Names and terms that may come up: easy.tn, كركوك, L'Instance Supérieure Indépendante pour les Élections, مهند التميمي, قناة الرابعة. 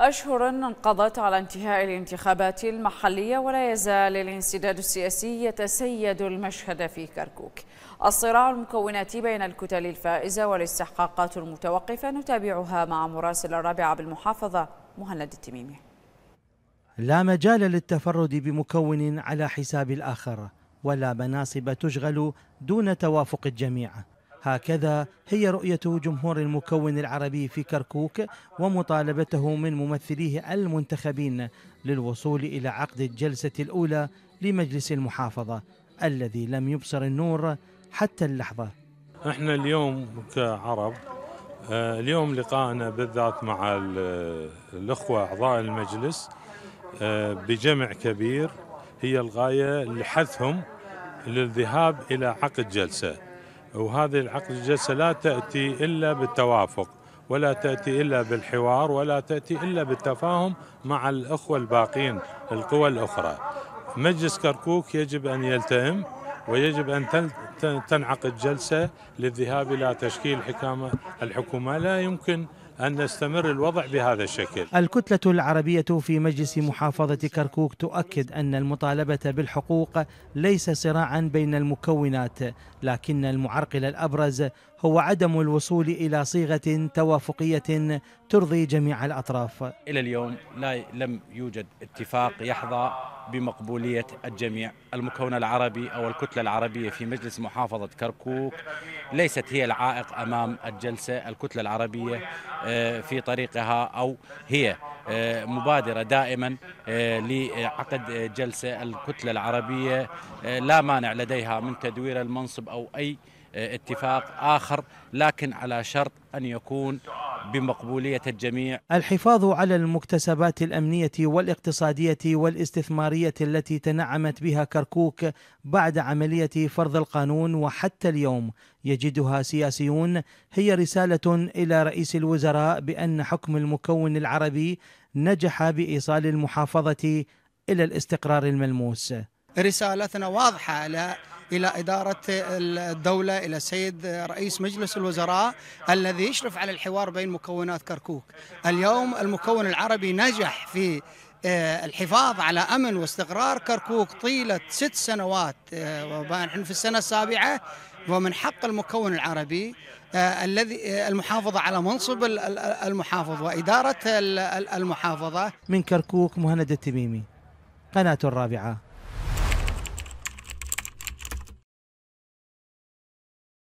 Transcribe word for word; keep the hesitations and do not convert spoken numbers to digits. أشهر انقضت على انتهاء الانتخابات المحلية، ولا يزال الانسداد السياسي يتسيد المشهد في كركوك. الصراع المكوناتي بين الكتل الفائزة والاستحقاقات المتوقفة نتابعها مع مراسل الرابعة بالمحافظة مهند التميمي. لا مجال للتفرد بمكون على حساب الآخر، ولا مناصب تشغل دون توافق الجميع. هكذا هي رؤية جمهور المكون العربي في كركوك ومطالبته من ممثليه المنتخبين للوصول إلى عقد الجلسة الأولى لمجلس المحافظة الذي لم يبصر النور حتى اللحظة. احنا اليوم كعرب، اليوم لقائنا بالذات مع الأخوة أعضاء المجلس بجمع كبير هي الغاية لحثهم للذهاب إلى عقد جلسة، وهذه العقد الجلسة لا تأتي إلا بالتوافق، ولا تأتي إلا بالحوار، ولا تأتي إلا بالتفاهم مع الأخوة الباقين القوى الأخرى. مجلس كركوك يجب أن يلتئم، ويجب أن تنعقد جلسة للذهاب إلى تشكيل الحكومة. لا يمكن أن نستمر الوضع بهذا الشكل. الكتلة العربية في مجلس محافظة كركوك تؤكد أن المطالبة بالحقوق ليس صراعا بين المكونات، لكن المعرقل الأبرز هو عدم الوصول إلى صيغة توافقية ترضي جميع الأطراف. إلى اليوم لا لم يوجد اتفاق يحظى بمقبولية الجميع. المكون العربي أو الكتلة العربية في مجلس محافظة كركوك ليست هي العائق أمام الجلسة. الكتلة العربية في طريقها أو هي مبادرة دائما لعقد جلسة. الكتلة العربية لا مانع لديها من تدوير المنصب أو أي اتفاق آخر، لكن على شرط أن يكون بمقبولية الجميع. الحفاظ على المكتسبات الأمنية والاقتصادية والاستثمارية التي تنعمت بها كركوك بعد عملية فرض القانون وحتى اليوم يجدها سياسيون هي رسالة إلى رئيس الوزراء بأن حكم المكون العربي نجح بإيصال المحافظة إلى الاستقرار الملموس. رسالتنا واضحة على إلى إدارة الدولة، إلى السيد رئيس مجلس الوزراء الذي يشرف على الحوار بين مكونات كركوك. اليوم المكون العربي نجح في الحفاظ على أمن واستقرار كركوك طيلة ست سنوات، ونحن في السنة السابعة، ومن حق المكون العربي الذي المحافظة على منصب المحافظ وإدارة المحافظة. من كركوك مهند التميمي، قناة الرابعة.